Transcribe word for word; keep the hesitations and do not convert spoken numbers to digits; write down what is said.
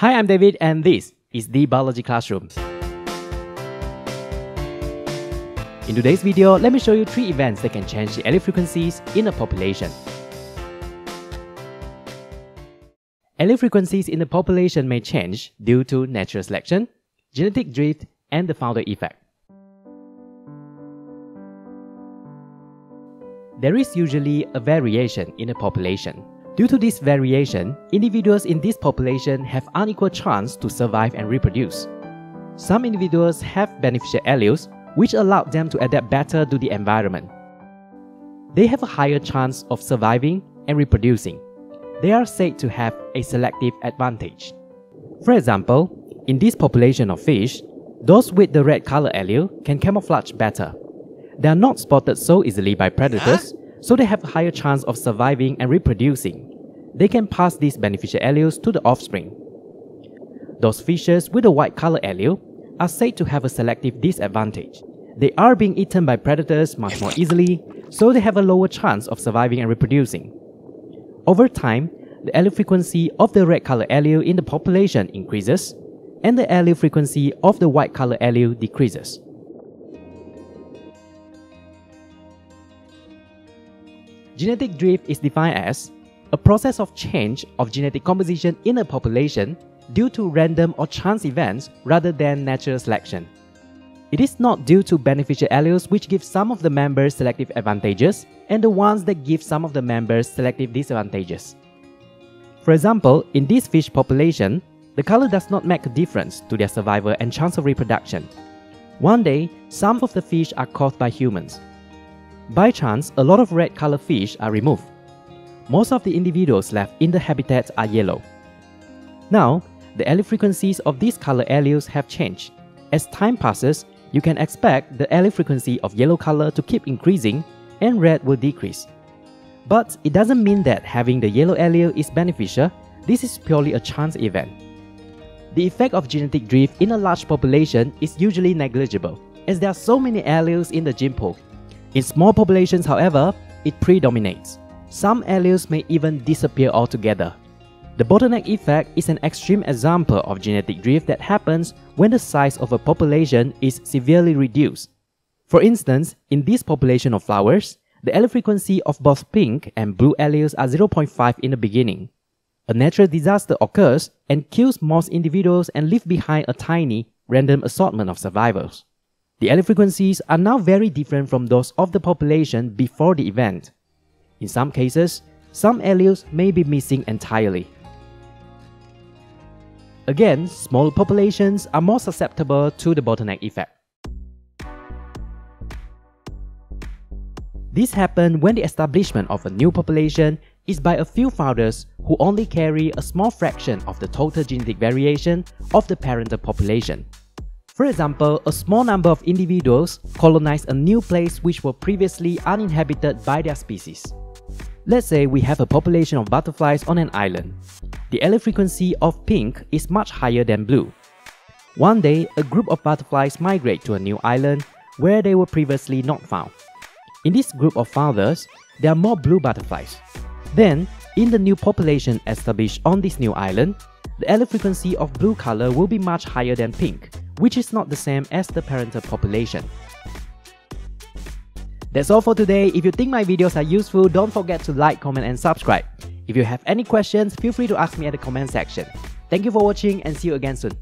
Hi, I'm David, and this is D Biology Classroom. In today's video, let me show you three events that can change the allele frequencies in a population. Allele frequencies in a population may change due to natural selection, genetic drift, and the founder effect. There is usually a variation in a population. Due to this variation, individuals in this population have unequal chance to survive and reproduce. Some individuals have beneficial alleles, which allow them to adapt better to the environment. They have a higher chance of surviving and reproducing. They are said to have a selective advantage. For example, in this population of fish, those with the red color allele can camouflage better. They are not spotted so easily by predators, so they have a higher chance of surviving and reproducing. They can pass these beneficial alleles to the offspring. Those fishes with a white color allele are said to have a selective disadvantage. They are being eaten by predators much more easily, so they have a lower chance of surviving and reproducing. Over time, the allele frequency of the red color allele in the population increases, and the allele frequency of the white color allele decreases. Genetic drift is defined as a process of change of genetic composition in a population due to random or chance events rather than natural selection. It is not due to beneficial alleles, which give some of the members selective advantages and the ones that give some of the members selective disadvantages. For example, in this fish population, the color does not make a difference to their survival and chance of reproduction. One day, some of the fish are caught by humans. By chance, a lot of red color fish are removed. Most of the individuals left in the habitat are yellow. Now, the allele frequencies of these color alleles have changed. As time passes, you can expect the allele frequency of yellow color to keep increasing and red will decrease. But it doesn't mean that having the yellow allele is beneficial. This is purely a chance event. The effect of genetic drift in a large population is usually negligible, as there are so many alleles in the gene pool. In small populations, however, it predominates. Some alleles may even disappear altogether. The bottleneck effect is an extreme example of genetic drift that happens when the size of a population is severely reduced. For instance, in this population of flowers, the allele frequency of both pink and blue alleles are zero point five in the beginning. A natural disaster occurs and kills most individuals and leaves behind a tiny, random assortment of survivors. The allele frequencies are now very different from those of the population before the event. In some cases, some alleles may be missing entirely. Again, smaller populations are more susceptible to the bottleneck effect. This happens when the establishment of a new population is by a few founders who only carry a small fraction of the total genetic variation of the parental population. For example, a small number of individuals colonize a new place which were previously uninhabited by their species. Let's say we have a population of butterflies on an island. The allele frequency of pink is much higher than blue. One day, a group of butterflies migrate to a new island where they were previously not found. In this group of founders, there are more blue butterflies. Then, in the new population established on this new island, the allele frequency of blue color will be much higher than pink, which is not the same as the parental population. That's all for today. If you think my videos are useful, don't forget to like, comment, and subscribe. If you have any questions, feel free to ask me at the comment section. Thank you for watching and see you again soon.